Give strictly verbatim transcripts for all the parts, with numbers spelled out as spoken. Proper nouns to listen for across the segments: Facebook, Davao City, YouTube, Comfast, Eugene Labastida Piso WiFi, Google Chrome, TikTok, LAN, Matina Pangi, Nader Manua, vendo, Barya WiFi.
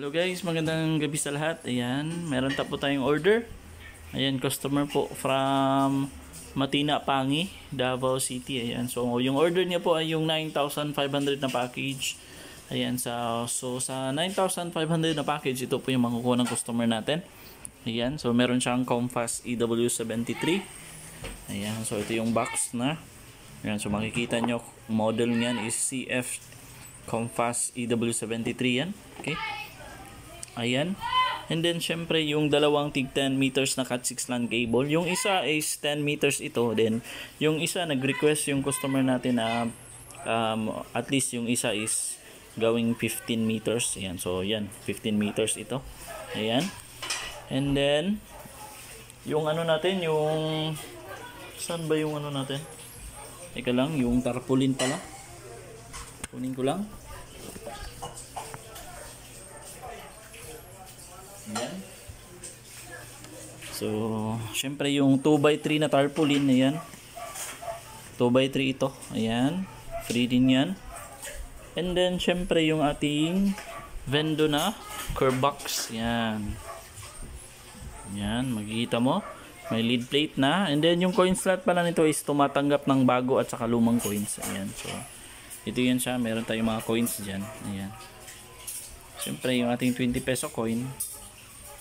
Hello guys, magandang gabi sa lahat. Ayan, meron tapo tayong order. Ayan, customer po from Matina Pangi, Davao City. Ayan, so yung order niya po ay yung nine thousand five hundred na package. Ayan, so, so sa nine thousand five hundred na package, ito po yung makukuha ng customer natin. Ayan, so meron siyang Comfast E W seventy-three. Ayan, so ito yung box na. Ayan, so makikita nyo, model niyan is C F Comfast E W seventy-three yan. Okay. Ayan. And then syempre yung dalawang tig ten meters na cat six LAN cable. Yung isa is ten meters ito. Then yung isa nag-request yung customer natin na um, at least yung isa is gawing fifteen meters. Ayan. So yan, fifteen meters ito. Ayan. And then yung ano natin, yung saan ba yung ano natin? Teka lang, yung tarpaulin pala. Kunin ko lang. Ayan. So, syempre yung two by three na tarpaulin, ayan. two by three ito, ayan. Free din yan. And then, syempre yung ating vendo na curve box, ayan. Ayan, makikita mo. May lead plate na. And then, yung coin slot pala nito is tumatanggap ng bago at saka lumang coins. Ayan, so, ito yan siya. Meron tayong mga coins dyan. Ayan. Siyempre, yung ating twenty peso coin.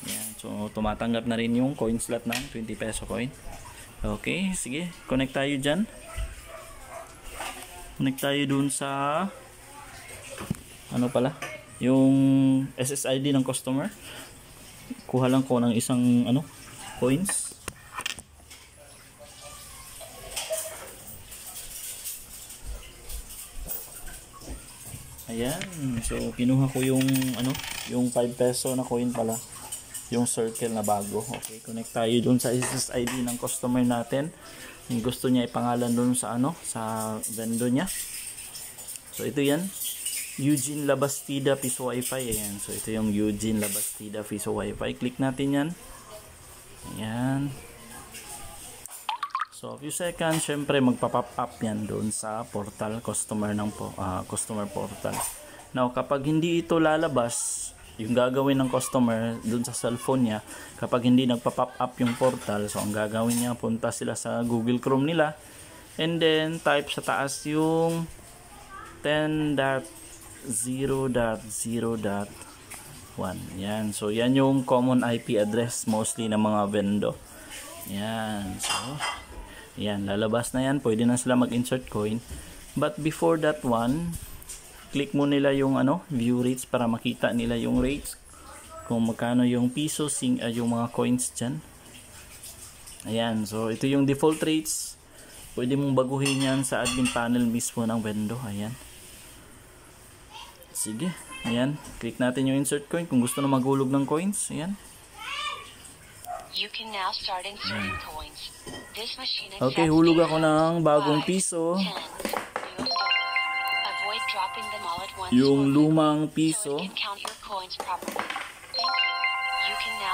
Ayan. So, tumatanggap na rin yung coin slot ng twenty peso coin. Okay. Sige. Connect tayo dyan. Connect tayo dun sa ano pala? Yung S S I D ng customer. Kuha lang ko ng isang ano? Coins. Ayan. So, kinuha ko yung ano, yung five peso na coin pala. Yung circle na bago. Okay, connect tayo dun sa S S I D ng customer natin. Yung gusto niya ipangalan dun sa ano, sa vendor niya. So, ito yan. Eugene Labastida Piso WiFi. Ayan. So, ito yung Eugene Labastida Piso WiFi. Click natin yan. Ayan. So, a few seconds, syempre magpa-pop up yan doon sa portal customer ng po, uh, customer portal. Now, kapag hindi ito lalabas, yung gagawin ng customer doon sa cellphone niya, kapag hindi nagpa-pop up yung portal, so ang gagawin niya, punta sila sa Google Chrome nila, and then type sa taas yung ten dot zero dot zero dot one. Yan. So, yan yung common I P address mostly ng mga vendor. Yan. So, ayan, lalabas na yan. Pwede na sila mag-insert coin. But before that one, click mo nila yung ano, view rates para makita nila yung rates. Kung magkano yung piso, sing, uh, yung mga coins dyan. Ayan, so ito yung default rates. Pwede mong baguhin yan sa admin panel mismo ng vendo. Ayan. Sige, ayan. Click natin yung insert coin kung gusto na maghulog ng coins. Ayan. You can now start inserting coins. This machine accepts. Okay, hulog ako ng bagong piso. Avoid dropping them all at once. Yung lumang piso.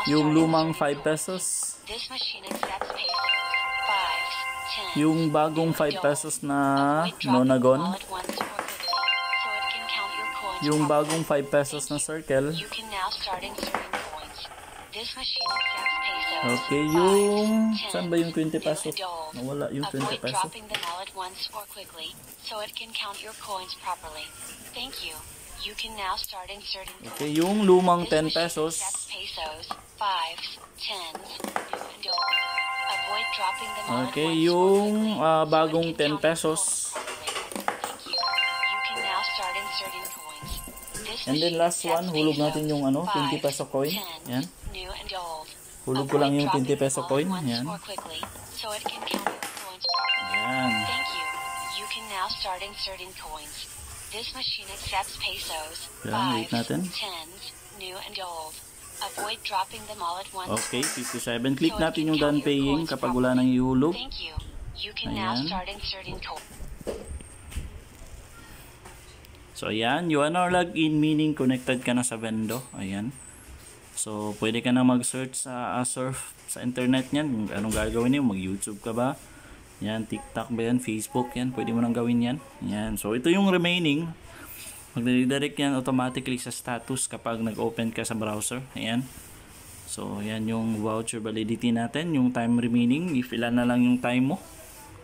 Yung lumang five pesos. This machine accepts pesos. five, ten. Yung bagong five pesos na nonagon. Yung bagong five pesos na circle. You can now start inserting coins. This machine accepts. Okay, yung saan ba yung twenty peso? Nawala yung twenty peso. Okay, yung lumang ten pesos. Okay, yung uh, bagong ten pesos. And then last one, hulog natin yung ano, twenty peso coin. Yan. Hulog ko lang yung twenty peso coin. Ayan. Ayan. Ayan, wait natin. Okay, fifty-seven. Click natin yung done paying kapag wala nang ihulog. Ayan. So, ayan. You are now logged in, meaning connected ka na sa vendo. Ayan. So, pwede ka na mag-search sa uh, surf sa internet niyan. Anong gagawin niyo? Mag-YouTube ka ba? Yan, TikTok ba yan? Facebook yan? Pwede mo nang gawin yan. Yan. So, ito yung remaining. Magre-redirect yan automatically sa status kapag nag-open ka sa browser. Ayan. So, yan yung voucher validity natin. Yung time remaining, if ilan na lang yung time mo.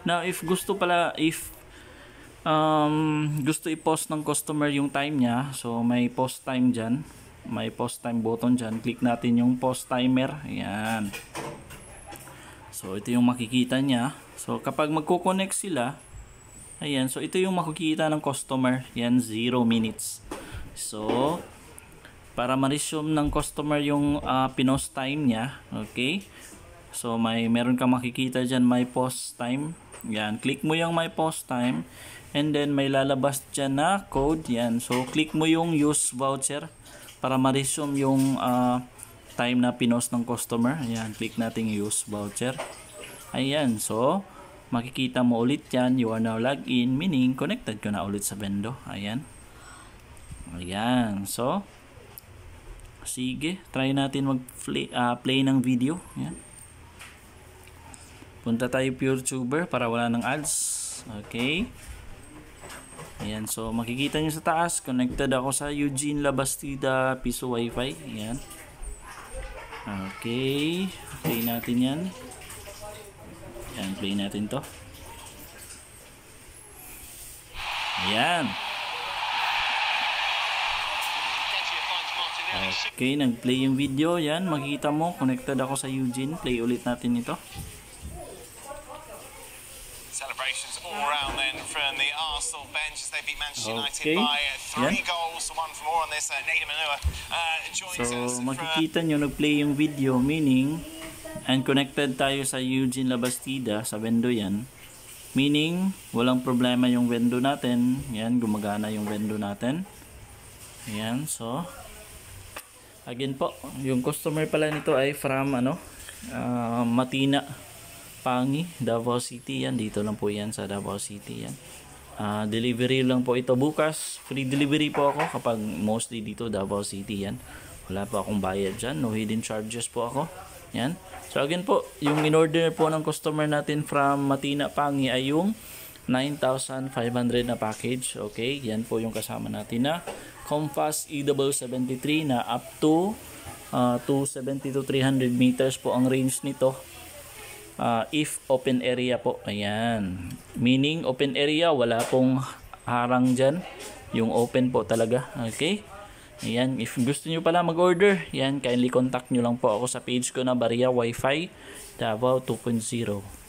Now, if gusto pala, if um, gusto i-post ng customer yung time niya, so may post time dyan. May post time button dyan. Click natin yung post timer. Ayan. So, ito yung makikita niya. So, kapag magkoconnect sila, ayan, so ito yung makikita ng customer, yan, zero minutes. So, para ma-resume ng customer yung uh, pinost time niya, okay? So, may meron kang makikita dyan, may post time, yan, click mo yung may post time, and then may lalabas dyan na code, yan. So, click mo yung use voucher para ma-resume yung uh, time na pinost ng customer, yan, click natin use voucher. Ayan, so, makikita mo ulit yan, you are now logged in, meaning connected ko na ulit sa Vendo. Ayan. Ayan. So, sige, try natin mag-play uh, play ng video. Ayan. Punta tayo YouTuber para wala ng ads. Okay. Ayan. So, makikita nyo sa taas, connected ako sa Eugene Labastida Piso WiFi. Ayan. Okay. Play natin yan. Ayan, play natin to. Ayan. Okay, nag-play yung video. Ayan, makikita mo, connected ako sa Eugene. Play ulit natin ito. Celebrations all round then from the Arsenal bench as they beat Manchester United okay. by three yeah. goals, one for more on this. Uh, Nader Manua uh, joins so, us. So, makikita nyo, nag-play yung video, meaning and connected tayo sa Eugene Labastida, sa Vendo yan. Meaning, walang problema yung Vendo natin. Yan, gumagana yung Vendo natin. Ayan, so again po, yung customer pala nito ay from ano, uh, Matina Pangi, Davao City yan. Dito lang po yan sa Davao City yan. Uh, delivery lang po ito bukas. Free delivery po ako kapag mostly dito Davao City yan. Wala po akong bayad dyan. No hidden charges po ako. Yan. So again po, yung in-order po ng customer natin from Matina Pangi ay yung nine thousand five hundred na package. Okay, yan po yung kasama natin na Comfast E W seventy-three na up to uh, two seventy to three hundred meters po ang range nito. Uh, if open area po, ayan. Meaning open area, wala pong harang dyan. Yung open po talaga, okay. Ayan, if gusto nyo pala mag-order, yan, kindly contact nyo lang po ako sa page ko na Barya WiFi Davao two point zero.